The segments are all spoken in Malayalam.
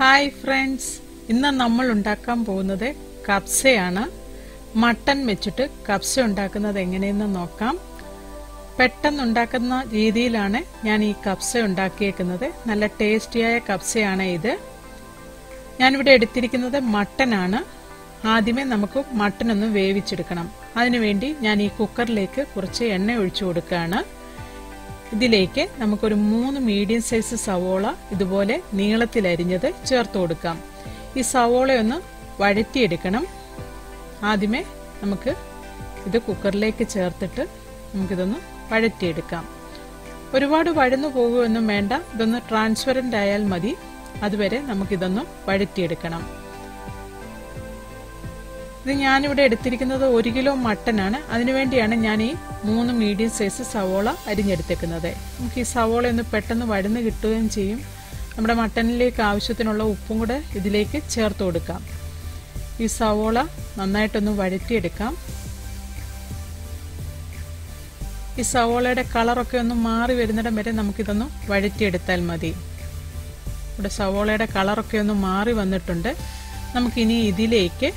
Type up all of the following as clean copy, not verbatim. Hi friends, inna nammal undaakkan povunnathu kapsa aanu. Mutton vechittu kapsa undaakkunnathu enganeyanu nokkam. പെട്ടെന്ന് ഉണ്ടാക്കുന്ന രീതിയിലാണ് ഞാൻ ഈ കപ്സ ഉണ്ടാക്കിയേക്കുന്നത്. നല്ല ടേസ്റ്റിയായ കപ്സയാണ് ഇത്. ഞാൻ ഇവിടെ എടുത്തിരിക്കുന്നത് മട്ടൻ ആണ്. ആദ്യമേ നമുക്ക് മട്ടൻ ഒന്ന് വേവിച്ചെടുക്കണം. അതിനുവേണ്ടി ഞാൻ ഈ കുക്കറിലേക്ക് കുറച്ച് എണ്ണ ഒഴിച്ചു കൊടുക്കുകയാണ്. ഇതിലേക്ക് നമുക്ക് ഒരു 3 മീഡിയം സൈസ് സവോള ഇതുപോലെ നീളത്തിൽ അരിഞ്ഞത് ചേർത്ത് കൊടുക്കാം. ഈ സവോള ഒന്ന് വഴറ്റി എടുക്കണം. ആദ്യമേ നമുക്ക് ഇത് കുക്കറിലേക്ക് ചേർത്തിട്ട് നമുക്കിതൊന്ന് വഴറ്റിയെടുക്കാം. ഒരുപാട് വഴന്നു പോകുമെന്നും വേണ്ട, ഇതൊന്ന് ട്രാൻസ്പെറന്റ് ആയാൽ മതി. അതുവരെ നമുക്കിതൊന്ന് വഴറ്റിയെടുക്കണം. ഇത് ഞാനിവിടെ എടുത്തിരിക്കുന്നത് 1 കിലോ മട്ടനാണ്. അതിനുവേണ്ടിയാണ് ഞാൻ ഈ 3 മീഡിയം സൈസ് സവോള അരിഞ്ഞെടുത്തേക്കുന്നത്. നമുക്ക് ഈ സവോള ഒന്ന് പെട്ടെന്ന് വഴന്ന് കിട്ടുകയും ചെയ്യും. നമ്മുടെ മട്ടനിലേക്ക് ആവശ്യത്തിനുള്ള ഉപ്പും കൂടെ ഇതിലേക്ക് ചേർത്ത് കൊടുക്കാം. ഈ സവോള നന്നായിട്ടൊന്ന് വഴറ്റിയെടുക്കാം. ഈ സവോളയുടെ കളറൊക്കെ ഒന്ന് മാറി വരുന്നിടം വരെ നമുക്കിതൊന്ന് വഴറ്റിയെടുത്താൽ മതി. ഇവിടെ സവോളയുടെ കളറൊക്കെ ഒന്ന് മാറി വന്നിട്ടുണ്ട്. നമുക്കിനി ഇതിലേക്ക്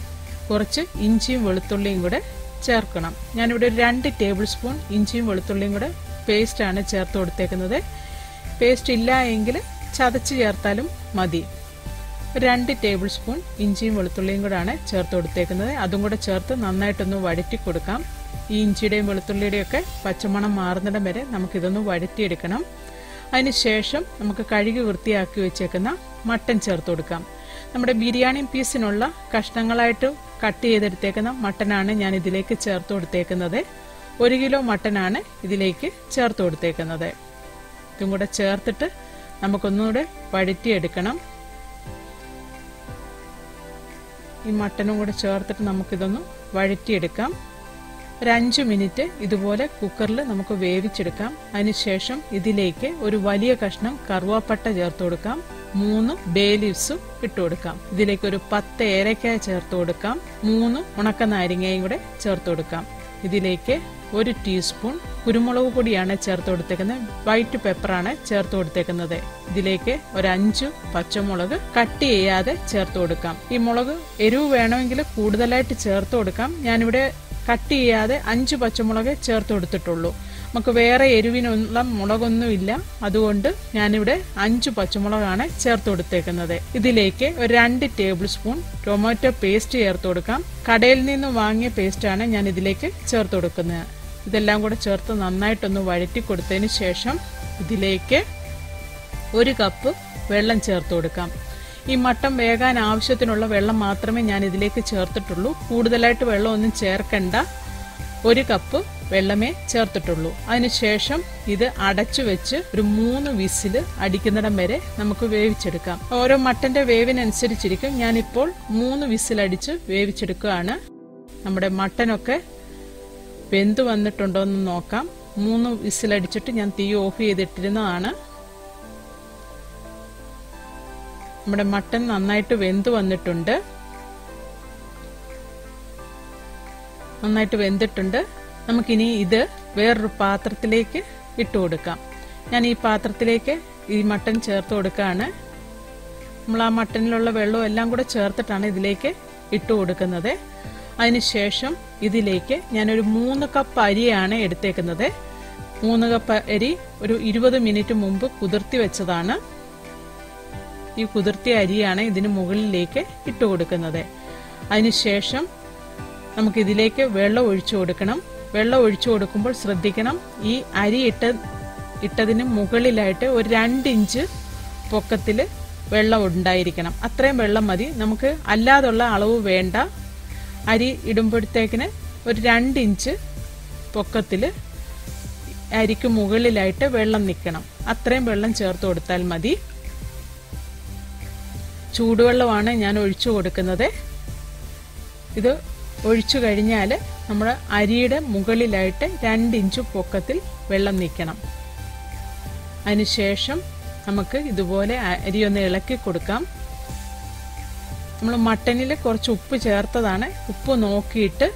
കുറച്ച് ഇഞ്ചിയും വെളുത്തുള്ളിയും കൂടെ ചേർക്കണം. ഞാനിവിടെ 2 ടേബിൾ സ്പൂൺ ഇഞ്ചിയും വെളുത്തുള്ളിയും കൂടെ പേസ്റ്റാണ് ചേർത്ത് കൊടുത്തേക്കുന്നത്. പേസ്റ്റ് ഇല്ല എങ്കിൽ ചതച്ച് ചേർത്താലും മതി. 2 ടേബിൾ സ്പൂൺ ഇഞ്ചിയും വെളുത്തുള്ളിയും കൂടെയാണ് ചേർത്ത് കൊടുത്തേക്കുന്നത്. അതും കൂടെ ചേർത്ത് നന്നായിട്ടൊന്ന് വഴറ്റി കൊടുക്കാം. ഈ ഇഞ്ചിയുടെയും വെളുത്തുള്ളിയുടെയും ഒക്കെ പച്ചമണം മാറുന്നിടം വരെ നമുക്കിതൊന്ന് വഴറ്റിയെടുക്കണം. അതിനുശേഷം നമുക്ക് കഴുകി വൃത്തിയാക്കി വെച്ചേക്കുന്ന മട്ടൻ ചേർത്ത് കൊടുക്കാം. നമ്മുടെ ബിരിയാണി പീസിനുള്ള കഷ്ണങ്ങളായിട്ട് കട്ട് ചെയ്തെടുത്തേക്കുന്ന മട്ടനാണ് ഞാൻ ഇതിലേക്ക് ചേർത്ത് കൊടുത്തേക്കുന്നത്. 1 കിലോ മട്ടനാണ് ഇതിലേക്ക് ചേർത്ത് കൊടുത്തേക്കുന്നത്. ഇതും കൂടെ ചേർത്തിട്ട് നമുക്കൊന്നുകൂടെ വഴറ്റിയെടുക്കണം. ഈ മട്ടനും കൂടെ ചേർത്തിട്ട് നമുക്കിതൊന്ന് വഴറ്റിയെടുക്കാം. 5 മിനിറ്റ് ഇതുപോലെ കുക്കറിൽ നമുക്ക് വേവിച്ചെടുക്കാം. അതിനുശേഷം ഇതിലേക്ക് ഒരു വലിയ കഷ്ണം കറുവാപ്പട്ട ചേർത്ത് കൊടുക്കാം. 3 ബേ ലീവ്സും ഇട്ട് കൊടുക്കാം. ഇതിലേക്ക് ഒരു 10 ഏലക്കായ ചേർത്ത് കൊടുക്കാം. 3 ഉണക്ക നാരങ്ങയും കൂടെ ചേർത്ത് കൊടുക്കാം. ഇതിലേക്ക് 1 ടീസ്പൂൺ കുരുമുളക് പൊടിയാണ് ചേർത്ത് കൊടുത്തേക്കുന്നത്. വൈറ്റ് പെപ്പറാണ് ചേർത്ത് കൊടുത്തേക്കുന്നത്. ഇതിലേക്ക് ഒരു 5 പച്ചമുളക് കട്ട് ചെയ്യാതെ ചേർത്ത് കൊടുക്കാം. ഈ മുളക് എരിവ് വേണമെങ്കിൽ കൂടുതലായിട്ട് ചേർത്ത് കൊടുക്കാം. ഞാനിവിടെ കട്ട് ചെയ്യാതെ 5 പച്ചമുളക് ചേർത്ത് കൊടുത്തിട്ടുള്ളൂ. നമുക്ക് വേറെ എരിവിനുള്ള മുളകൊന്നും ഇല്ല. അതുകൊണ്ട് ഞാനിവിടെ 5 പച്ചമുളകാണ് ചേർത്ത് കൊടുത്തേക്കുന്നത്. ഇതിലേക്ക് ഒരു 2 ടേബിൾ സ്പൂൺ ടൊമാറ്റോ പേസ്റ്റ് ചേർത്ത് കൊടുക്കാം. കടയിൽ നിന്ന് വാങ്ങിയ പേസ്റ്റാണ് ഞാൻ ഇതിലേക്ക് ചേർത്ത് കൊടുക്കുന്നത്. ഇതെല്ലാം കൂടെ ചേർത്ത് നന്നായിട്ടൊന്ന് വഴറ്റി കൊടുത്തതിന് ശേഷം ഇതിലേക്ക് 1 കപ്പ് വെള്ളം ചേർത്ത് കൊടുക്കാം. ഈ മട്ടൻ വേകാൻ ആവശ്യത്തിനുള്ള വെള്ളം മാത്രമേ ഞാൻ ഇതിലേക്ക് ചേർത്തിട്ടുള്ളൂ. കൂടുതലായിട്ട് വെള്ളമൊന്നും ചേർക്കണ്ട. 1 കപ്പ് വെള്ളമേ ചേർത്തിട്ടുള്ളൂ. അതിനുശേഷം ഇത് അടച്ചു വെച്ച് ഒരു 3 വിസിൽ അടിക്കുന്നിടം വരെ നമുക്ക് വേവിച്ചെടുക്കാം. ഓരോ മട്ടന്റെ വേവിനനുസരിച്ചിരിക്കും. ഞാനിപ്പോൾ 3 വിസിൽ അടിച്ച് വേവിച്ചെടുക്കുകയാണ്. നമ്മുടെ മട്ടനൊക്കെ വെന്ത് വന്നിട്ടുണ്ടോ എന്ന് നോക്കാം. 3 വിസിൽ അടിച്ചിട്ട് ഞാൻ തീ ഓഫ് ചെയ്തിട്ടിരുന്നതാണ്. നമ്മുടെ മട്ടൻ നന്നായിട്ട് വെന്ത് വന്നിട്ടുണ്ട്. നമുക്കിനി ഇത് വേറൊരു പാത്രത്തിലേക്ക് ഇട്ട് കൊടുക്കാം. ഞാൻ ഈ പാത്രത്തിലേക്ക് ഈ മട്ടൻ ചേർത്ത് കൊടുക്കുകയാണ്. നമ്മൾ ആ മട്ടനിലുള്ള വെള്ളവും എല്ലാം കൂടെ ചേർത്തിട്ടാണ് ഇതിലേക്ക് ഇട്ട് കൊടുക്കുന്നത്. അതിനുശേഷം ഇതിലേക്ക് ഞാനൊരു 3 കപ്പ് അരിയാണ് എടുത്തേക്കുന്നത്. 3 കപ്പ് അരി ഒരു 20 മിനിറ്റ് മുമ്പ് കുതിർത്തി വെച്ചതാണ്. ഈ കുതിർത്തിയ അരിയാണ് ഇതിന് മുകളിലേക്ക് ഇട്ട് കൊടുക്കുന്നത്. അതിനുശേഷം നമുക്കിതിലേക്ക് വെള്ളം ഒഴിച്ചു കൊടുക്കണം. വെള്ളം ഒഴിച്ചു കൊടുക്കുമ്പോൾ ശ്രദ്ധിക്കണം, ഈ അരി ഇട്ടതിന് മുകളിലായിട്ട് ഒരു 2 ഇഞ്ച് പൊക്കത്തിൽ വെള്ളം ഉണ്ടായിരിക്കണം. അത്രയും വെള്ളം മതി. നമുക്ക് അല്ലാതുള്ള അളവ് വേണ്ട. അരി ഇടുമ്പോഴത്തേക്കിന് ഒരു 2 ഇഞ്ച് പൊക്കത്തിൽ അരിക്ക് മുകളിലായിട്ട് വെള്ളം നിൽക്കണം. അത്രയും വെള്ളം ചേർത്ത് കൊടുത്താൽ മതി. ചൂടുവെള്ളമാണ് ഞാൻ ഒഴിച്ചു കൊടുക്കുന്നത്. ഇത് ഒഴിച്ചു കഴിഞ്ഞാൽ നമ്മുടെ അരിയുടെ മുകളിലായിട്ട് 2 ഇഞ്ച് പൊക്കത്തിൽ വെള്ളം നിൽക്കണം. അതിനുശേഷം നമുക്ക് ഇതുപോലെ അരി ഒന്ന് ഇളക്കി കൊടുക്കാം. നമ്മൾ മട്ടനിൽ കുറച്ച് ഉപ്പ് ചേർത്തതാണ്. ഉപ്പ് നോക്കിയിട്ട്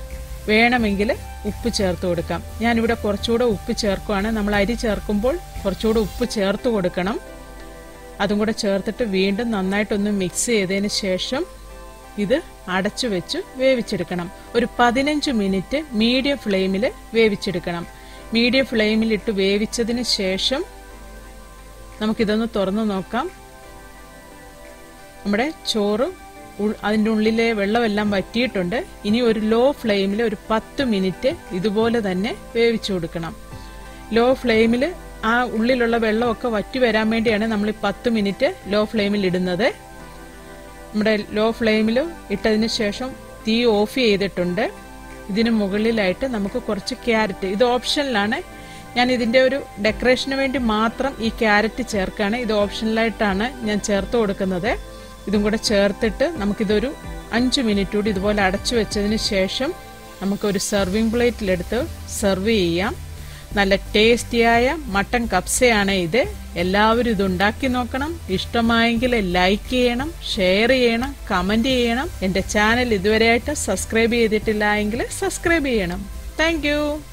വേണമെങ്കിൽ ഉപ്പ് ചേർത്ത് കൊടുക്കാം. ഞാനിവിടെ കുറച്ചുകൂടെ ഉപ്പ് ചേർക്കുകയാണ്. നമ്മൾ അരി ചേർക്കുമ്പോൾ കുറച്ചുകൂടെ ഉപ്പ് ചേർത്ത് കൊടുക്കണം. അതും കൂടെ ചേർത്തിട്ട് വീണ്ടും നന്നായിട്ടൊന്ന് മിക്സ് ചെയ്തതിന് ശേഷം ഇത് അടച്ചു വെച്ച് വേവിച്ചെടുക്കണം. ഒരു 15 മിനിറ്റ് മീഡിയം ഫ്ലെയിമിൽ വേവിച്ചെടുക്കണം. മീഡിയം ഫ്ലെയിമിലിട്ട് വേവിച്ചതിന് ശേഷം നമുക്കിതൊന്ന് തുറന്നു നോക്കാം. നമ്മുടെ ചോറ് അതിൻ്റെ ഉള്ളിലെ വെള്ളമെല്ലാം വറ്റിയിട്ടുണ്ട്. ഇനി ഒരു ലോ ഫ്ലെയിമിൽ ഒരു 10 മിനിറ്റ് ഇതുപോലെ തന്നെ വേവിച്ചു കൊടുക്കണം. ലോ ഫ്ലെയിമിൽ ആ ഉള്ളിലുള്ള വെള്ളമൊക്കെ വറ്റി വരാൻ വേണ്ടിയാണ് നമ്മൾ 10 മിനിറ്റ് ലോ ഫ്ലെയിമിൽ ഇടുന്നത്. നമ്മുടെ ലോ ഫ്ലെയിമിൽ ഇട്ടതിന് ശേഷം തീ ഓഫ് ചെയ്തിട്ടുണ്ട്. ഇതിന് മുകളിലായിട്ട് നമുക്ക് കുറച്ച് ക്യാരറ്റ്, ഇത് ഓപ്ഷനിലാണ്, ഞാൻ ഇതിൻ്റെ ഒരു ഡെക്കറേഷന് വേണ്ടി മാത്രം ഈ ക്യാരറ്റ് ചേർക്കുകയാണ്. ഇത് ഓപ്ഷനിലായിട്ടാണ് ഞാൻ ചേർത്ത് കൊടുക്കുന്നത്. ഇതും കൂടെ ചേർത്തിട്ട് നമുക്കിതൊരു 5 മിനിറ്റ് കൂടി ഇതുപോലെ അടച്ചു വെച്ചതിന് ശേഷം നമുക്കൊരു സെർവിങ് പ്ലേറ്റിലെടുത്ത് സെർവ് ചെയ്യാം. നല്ല ടേസ്റ്റിയായ മട്ടൻ കബ്സയാണ് ഇത്. എല്ലാവരും ഇത് ഉണ്ടാക്കി നോക്കണം. ഇഷ്ടമായെങ്കിൽ ലൈക്ക് ചെയ്യണം, ഷെയർ ചെയ്യണം, കമൻറ്റ് ചെയ്യണം. എൻ്റെ ചാനൽ ഇതുവരെയായിട്ട് സബ്സ്ക്രൈബ് ചെയ്തിട്ടില്ല എങ്കിൽ സബ്സ്ക്രൈബ് ചെയ്യണം. താങ്ക്